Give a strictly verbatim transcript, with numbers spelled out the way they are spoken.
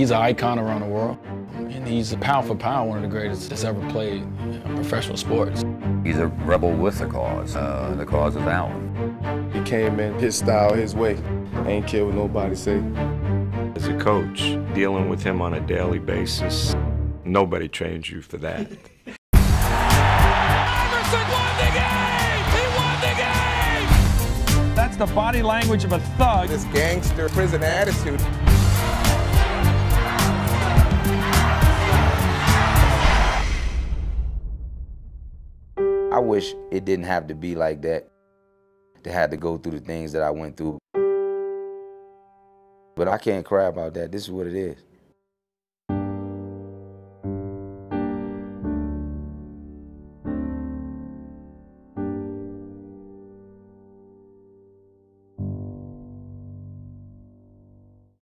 He's an icon around the world, and he's a pound for pound one of the greatest that's ever played in professional sports. He's a rebel with the cause. Uh, the cause is Allen. He came in his style, his way. Ain't care what nobody say. As a coach, dealing with him on a daily basis, nobody trains you for that. Iverson won the game! He won the game! That's the body language of a thug. This gangster prison attitude. I wish it didn't have to be like that, to have to go through the things that I went through. But I can't cry about that. This is what it is.